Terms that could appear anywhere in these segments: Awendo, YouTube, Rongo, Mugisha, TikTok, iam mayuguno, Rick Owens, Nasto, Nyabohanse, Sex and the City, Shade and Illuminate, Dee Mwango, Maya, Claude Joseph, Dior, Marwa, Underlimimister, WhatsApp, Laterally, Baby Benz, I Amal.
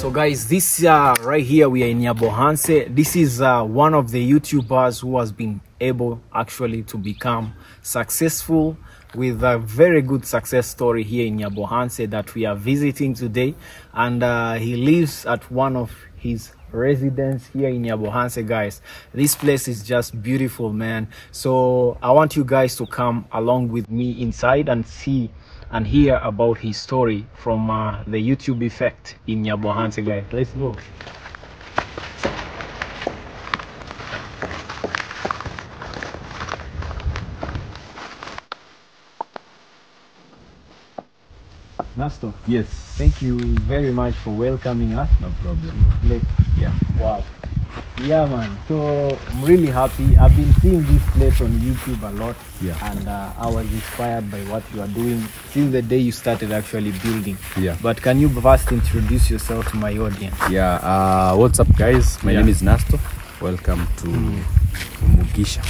So guys, this right here, we are in Nyabohanse. This is one of the YouTubers who has been able actually to become successful with a very good success story here in Nyabohanse that we are visiting today. And he lives at one of his residence here in Nyabohanse. Guys, this place is just beautiful, man. So I want you guys to come along with me inside and see and hear about his story from the YouTube effect in Nyabohanse. Guys, let's go. Nasto, yes, thank you very much for welcoming us. No problem. Yeah, wow. Yeah, man. So I'm really happy. I've been seeing this place on YouTube a lot, yeah, and I was inspired by what you are doing since the day you started actually building. Yeah. But can you first introduce yourself to my audience? Yeah. What's up, guys? My name is Nasto. Welcome to Mugisha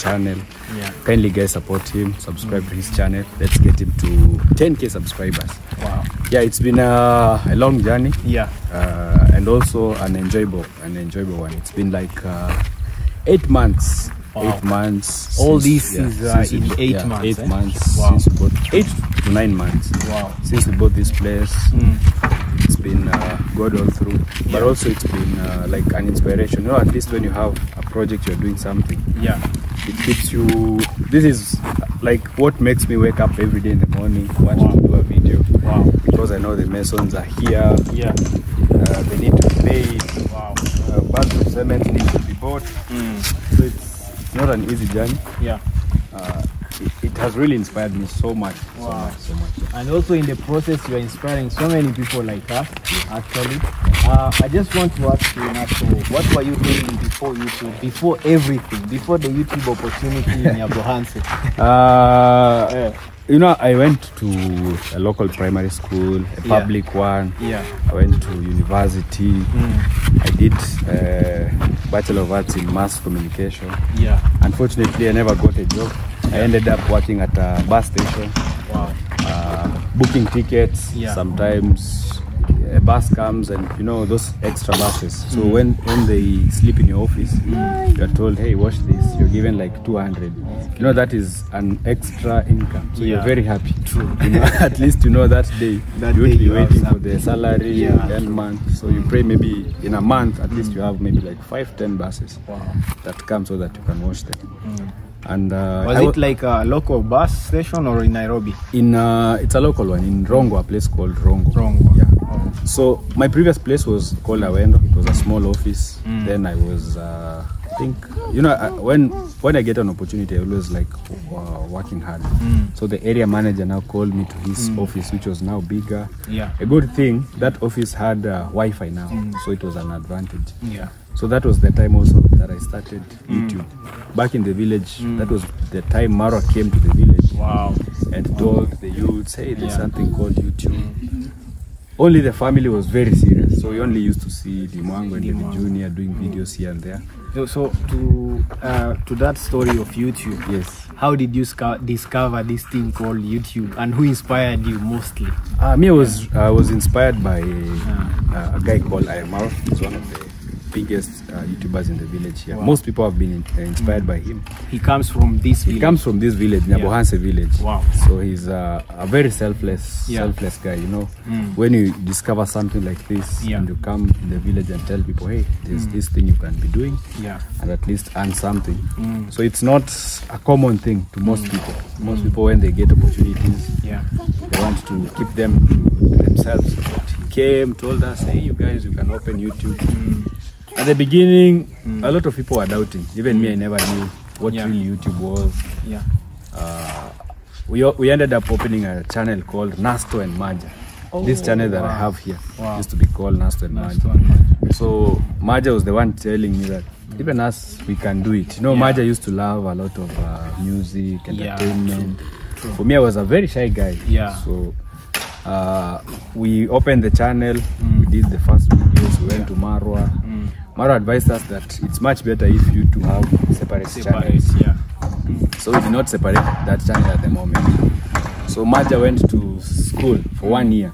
channel. Yeah. Kindly guys, support him. Subscribe to his channel. Let's get him to 10k subscribers. Wow. Yeah, it's been a long journey. Yeah. And also an enjoyable one. It's been like 8 months. Wow. 8 months. All this is in 8 months. 8 months. Wow. Since we bought, 8 to 9 months. Wow. Since we bought this place. It's been good all through, but also it's been like an inspiration. You know, at least when you have a project, you're doing something. Yeah, it keeps you. This is like what makes me wake up every day in the morning, want to do a video. Wow. Because I know the masons are here. Yeah, they need to be paid. Wow. Bags of cement need to be bought. So it's not an easy journey. Yeah. It has really inspired me so much, wow. so much. And also in the process, you are inspiring so many people like us, actually. I just want to ask you, Nasto, what were you doing before YouTube, before everything, before the YouTube opportunity in Nyabohanse? You know, I went to a local primary school, a public one. Yeah. I went to university. I did Bachelor of Arts in Mass Communication. Yeah. Unfortunately, I never got a job. I ended up working at a bus station, wow. Booking tickets. Yeah. Sometimes a bus comes and you know those extra buses. So when they sleep in your office, you are told, hey, watch this. You're given like 200. Okay. You know that is an extra income. So you're very happy. True. You know, at least you know that day that you will be waiting for the salary and month. So you pray maybe in a month at least you have maybe like 5-10 buses that come so that you can watch them. And was it like a local bus station or in Nairobi? In it's a local one in Rongo, a place called Rongo. Yeah. Oh. So my previous place was called Awendo. It was a small office. Then I was I think, you know, when I get an opportunity, I always like working hard. So the area manager now called me to his office, which was now bigger. Yeah. A good thing that office had Wi-Fi now, so it was an advantage. Yeah. So that was the time also that I started YouTube. Back in the village, that was the time Marwa came to the village. Wow. And told the youths, hey, there's something called YouTube. Only the family was very serious. So we only used to see Dee Mwango and the Junior doing videos here and there. So to that story of YouTube, yes. How did you discover this thing called YouTube, and who inspired you mostly? Me was inspired by a guy called I Amal. He's one of the biggest YouTubers in the village here. Wow. Most people have been inspired by him. He comes from this village. He comes from this village, Nyabohanse village. Wow. So he's a very selfless guy, you know. When you discover something like this and you come in the village and tell people, hey, there's this thing you can be doing and at least earn something. So it's not a common thing to most people. Most people, when they get opportunities, they want to keep them to themselves. But he came, told us, hey, you guys, you can open YouTube. At the beginning, a lot of people were doubting. Even me, I never knew what really YouTube was. Yeah. We ended up opening a channel called Nasto and Maya. Oh, this channel that I have here used to be called Nasto and Maya. So Maya was the one telling me that even us, we can do it. You know, Maya used to love a lot of music, entertainment. True. For me, I was a very shy guy. Yeah. So we opened the channel. We did the first videos. We went to Marwa. Mara advised us that it's much better if you two have separate channels. Yeah. So we did not separate that channel at the moment. So Maja went to school for 1 year.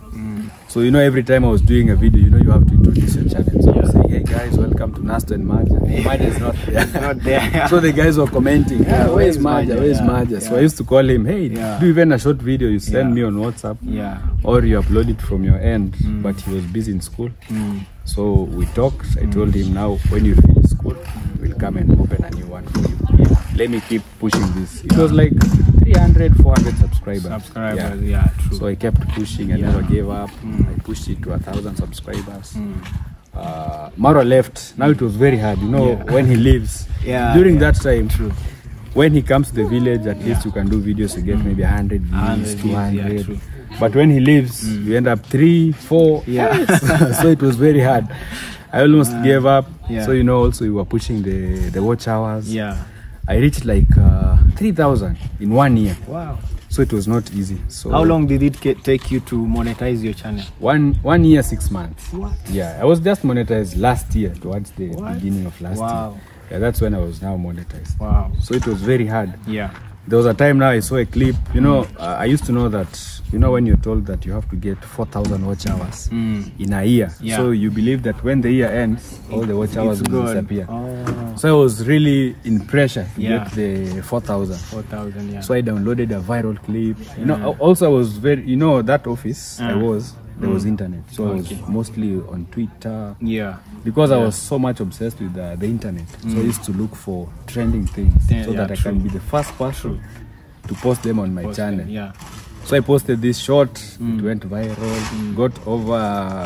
So, you know, every time I was doing a video, you know, you have to introduce your channel. So I was saying, hey guys, welcome to Nasto and Maya. Maya is not there. So the guys were commenting, where's Maya? Where's Maya? So I used to call him, hey, do even a short video, you send me on WhatsApp. Yeah. Or you upload it from your end. Mm. But he was busy in school. Mm. So we talked. I told him, now when you finish school, we'll come and open a new one for you. Yeah. Let me keep pushing this. It was like 300, 400 subscribers. True. So I kept pushing and never gave up. I pushed it to 1,000 subscribers. Marwa left. Now it was very hard, you know, when he leaves. During that time, when he comes to the village, at least you can do videos to get maybe 100 views, 200. But when he leaves, you end up 3, 4. So it was very hard. I almost gave up. So, you know, also you were pushing the watch hours. I reached like 3,000 in 1 year. Wow. So it was not easy. So how long did it take you to monetize your channel? One year, 6 months. What? Yeah, I was just monetized last year, towards the beginning of last year. Yeah, that's when I was now monetized. Wow. So it was very hard. Yeah. There was a time now I saw a clip, you know, I used to know that, you know, when you're told that you have to get 4,000 watch hours in a year. So you believe that when the year ends, all the watch hours will disappear. So I was really in pressure to get the 4,000. So I downloaded a viral clip. You know, also I was very, you know, that office I was, there was internet. So I was mostly on Twitter. Because I was so much obsessed with the internet. So I used to look for trending things so that I can be the first person to post them on my channel. So I posted this short, it went viral, got over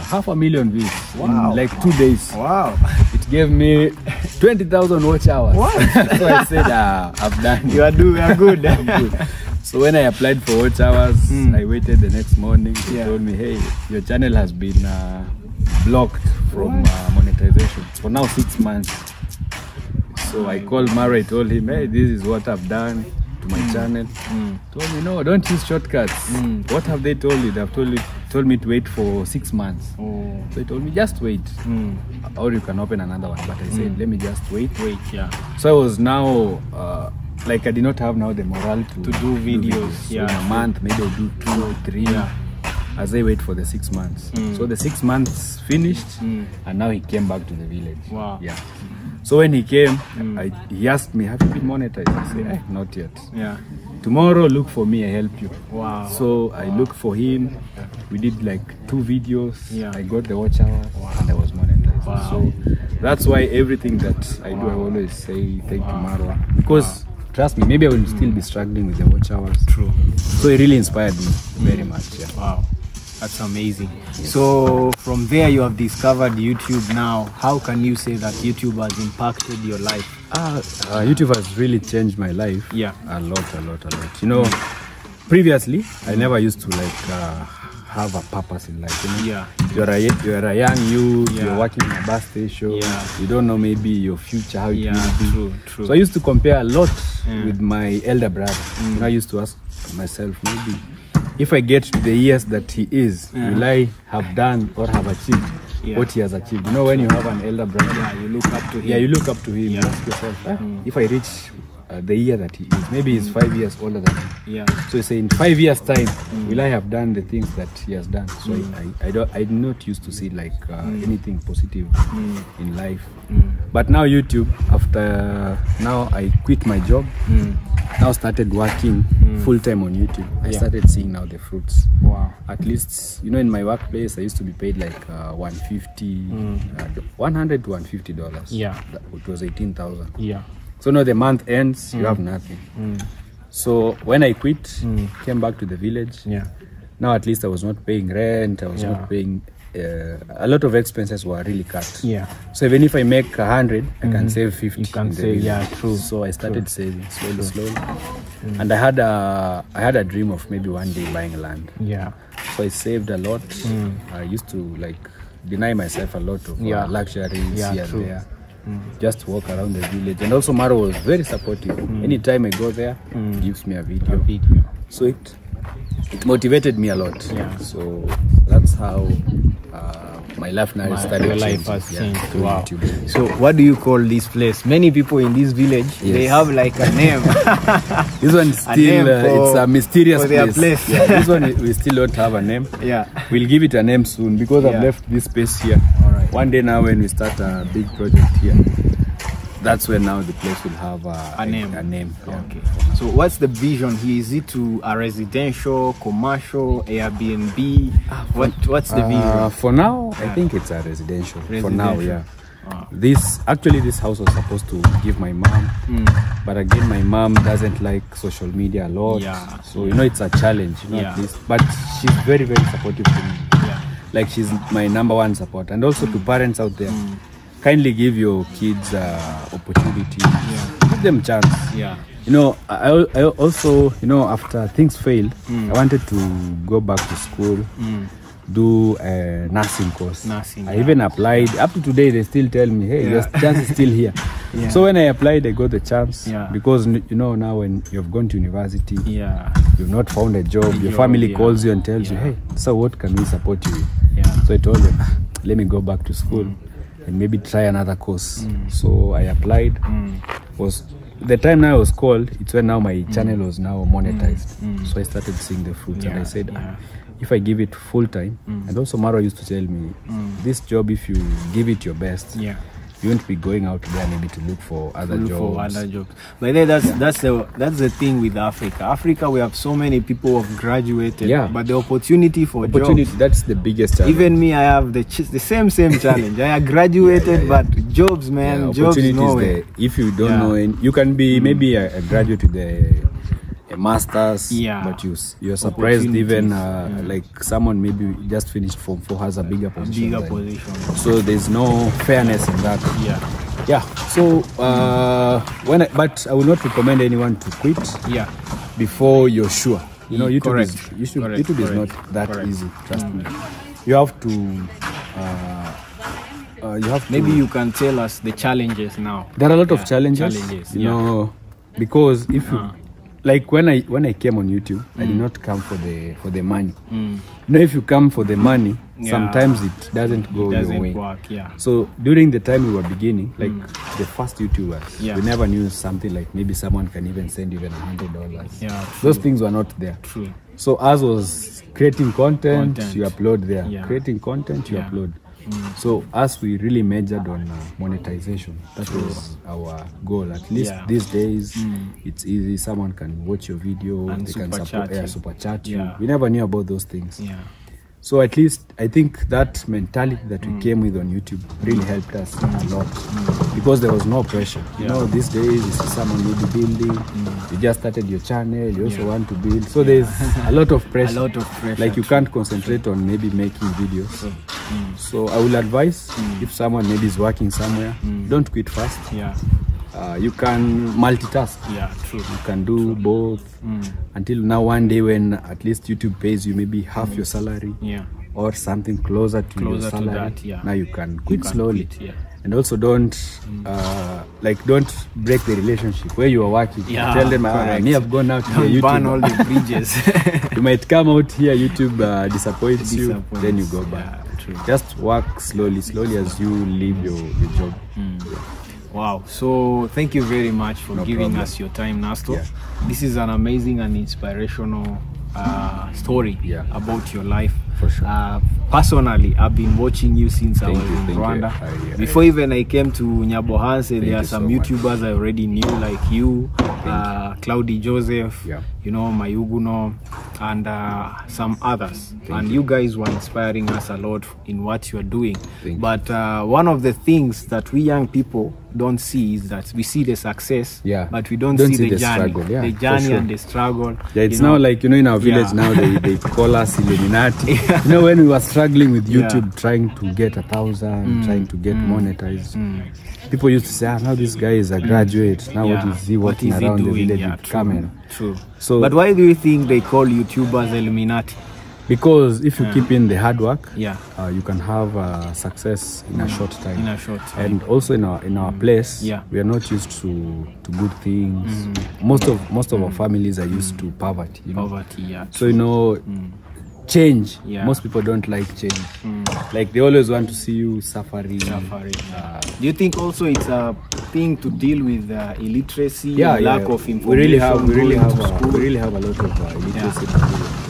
500,000 views in like 2 days. Wow. It gave me 20,000 watch hours. What? So I said, I've done it. You are good. I'm good. So when I applied for watch hours, I waited the next morning. They told me, hey, your channel has been blocked from monetization for now 6 months. So I called Marwa, I told him, hey, this is what I've done to my channel. Told me, no, don't use shortcuts. What have they told you? They've told me to wait for 6 months. So he told me, just wait. Or you can open another one. But I said, let me just wait. So I was now... like I did not have now the morale to do videos. So in a month, maybe I'll do 2 or 3 as I wait for the 6 months. So the 6 months finished and now he came back to the village. Wow. Yeah. So when he came, he asked me, have you been monetized? I said, not yet. Tomorrow look for me, I help you. Wow. So I looked for him. We did like 2 videos. I got the watch hour and I was monetized. Wow. So that's why everything that I do, I always say thank you Marwa. Because trust me, maybe I will still be struggling with the watch hours. True. So it really inspired me very much. Yeah. Wow, that's amazing. Yes. So from there you have discovered YouTube now. How can you say that YouTube has impacted your life? YouTube has really changed my life. Yeah. A lot. You know, previously I never used to like have a purpose in life. You know? Yeah. You're a young youth, you're working in a bus station, you don't know maybe your future, how it will be. True. So I used to compare a lot with my elder brother. You know, I used to ask myself, maybe if I get to the years that he is, will I have done or have achieved what he has achieved? You know, when you have an elder brother, you look up to him. You ask yourself, if I reach the year that he is, maybe he's 5 years older than me. So you say in 5 years time, will I have done the things that he has done? So I'm not used to see like anything positive in life. But now YouTube, after now I quit my job, now started working full time on YouTube. I started seeing now the fruits. Wow. At least, you know, in my workplace I used to be paid like 150 $100 to $150. It was 18,000. So now the month ends, you have nothing. So when I quit, came back to the village. Now at least I was not paying rent, I was not paying, a lot of expenses were really cut. So even if I make 100, I can save 50. You can save, So I started saving slowly. And I had a dream of maybe one day buying land. So I saved a lot. I used to like deny myself a lot of luxuries here and there. Just walk around the village, and also Marwa was very supportive. Anytime I go there, he gives me a video. So it motivated me a lot. So that's how My life now is starting to change. Wow. So what do you call this place? Many people in this village, they have like a name. This one still, it's a mysterious place. Yeah, this one, we still don't have a name. Yeah. We'll give it a name soon because I've left this space here. All right. One day now when we start a big project here, that's where now the place will have a name. Okay. So what's the vision here? Is it to a residential, commercial, Airbnb? What's the vision? For now, I think it's a residential. For now, yeah. This house was supposed to give my mom, but again my mom doesn't like social media a lot. So you know it's a challenge. But she's very, very supportive to me. Like she's my number one support. And also to parents out there. Kindly give your kids opportunity, give them chance. You know, I also, you know, after things failed, I wanted to go back to school, do a nursing course. I even applied. Up to today, they still tell me, hey, your chance is still here. So when I applied, I got the chance because, you know, now when you've gone to university, you've not found a job, your family calls you and tells you, hey, so what can we support you with? So I told them, let me go back to school. And maybe try another course. So I applied. Was the time now I was called, it's when now my channel was now monetized. So I started seeing the fruits and I said, if I give it full time, and also Marwa used to tell me, this job, if you give it your best, you won't be going out there maybe to look for other jobs. But then that's the thing with Africa. Africa, we have so many people who have graduated, but the opportunity for jobs, that's the biggest challenge. Even me, I have the same challenge. I graduated, but jobs, man, jobs nowhere. If you don't know, you can be maybe a graduate with a master's, but you're surprised even like someone maybe just finished form 4 has a bigger position. So there's no fairness in that. So but I will not recommend anyone to quit before you're sure. You know, YouTube is not that easy. Trust me. You have to. Maybe you can tell us the challenges now. There are a lot of challenges. You know, because if you. Like when I came on YouTube, I did not come for the money. You know, if you come for the money, sometimes it doesn't go your way. So during the time we were beginning, like the first YouTubers, we never knew something like maybe someone can even send even $100. Those things were not there. So ours was creating content, you upload there. Creating content, you upload. So as we really measured on monetization, that was our goal. At least these days, it's easy. Someone can watch your video, and they can super chat you. We never knew about those things. So at least I think that mentality that we came with on YouTube really helped us a lot because there was no pressure. You know, these days you see someone will be building. You just started your channel. You also want to build. So there's a lot of pressure. Like you can't concentrate on maybe making videos. So I will advise if someone maybe is working somewhere, don't quit fast. You can multitask. You can do both until now. One day when at least YouTube pays you maybe half your salary, or something closer to your salary. To that, now you can quit slowly. And also don't break the relationship where you are working. Tell them, me have gone out here. Burn all the bridges. You might come out here, YouTube disappoints you, then you go back. Just work slowly as you leave your job. Wow, so thank you very much for giving us your time, Nasto. This is an amazing and inspirational story about your life. For sure. Personally, I've been watching you since I was in Rwanda. Before even I came to Nyabohanse, there are some YouTubers I already knew, like you, Claude Joseph, you know, Mayuguno, and some others. You guys were inspiring us a lot in what you are doing. But one of the things that we young people don't see is that we see the success, but we don't see the journey. Struggle. The journey and the struggle. It's now like, you know, in our village now, they call us Illuminati. You know, when we were struggling with YouTube, trying to get 1,000, trying to get monetized, people used to say, now this guy is a graduate, now what is he walking around the village with camera? So, but why do you think they call YouTubers Illuminati? Because if you keep in the hard work, you can have success in a short time. And also in our place, we are not used to good things. Most of our families are used to poverty. You know? So, you know, change. Yeah. Most people don't like change. Mm. Like they always want to see you suffering. Do you think also it's a thing to deal with illiteracy, lack of information? We really have a lot of illiteracy.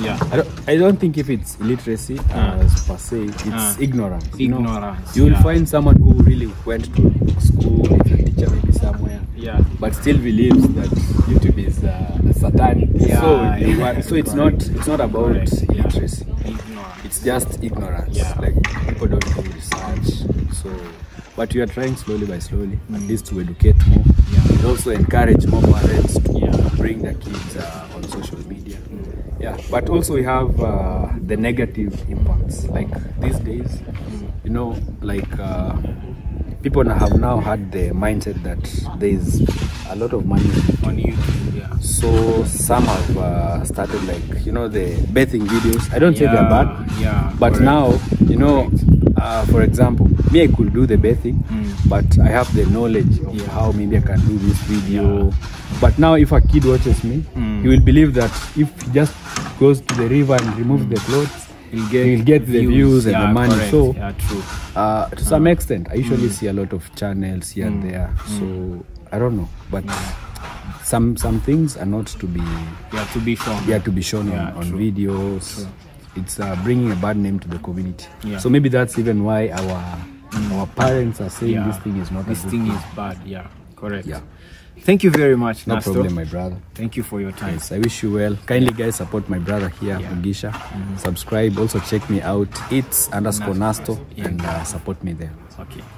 Yeah. I don't think if it's illiteracy per se, it's ignorance. Ignorance. You will find someone who really went to school, is a teacher maybe somewhere, but still believes that YouTube is satanic. Yeah, so it's not about illiteracy. It's just ignorance. Yeah. Like people don't do research. So, but you are trying slowly by slowly, at least to educate more. Yeah. And also encourage more parents to bring their kids on social media. Yeah, but also we have the negative impacts. Like these days, you know, like people have now had the mindset that there is a lot of money on YouTube. Yeah. So some have started, like, you know, the bathing videos. I don't say they're bad. Yeah. But now, you know, for example, me, I could do the bathing, but I have the knowledge of how maybe I can do this video. Yeah. But now, if a kid watches me, he will believe that if he just goes to the river and removes the clothes, he'll get the views and the money. So, true. To some extent, I usually see a lot of channels here and there. So, I don't know, but some things are not to be shown. Yeah, to be shown on videos. True. It's bringing a bad name to the community. Yeah. So maybe that's even why our parents are saying this thing is not. This thing is bad. Yeah, correct. Yeah. Thank you very much, Nasto. No problem, my brother. Thank you for your time. Yes, I wish you well. Kindly, guys, support my brother here, Mugisha. Subscribe. Also, check me out. It's _Nasto, and support me there. Okay. All right.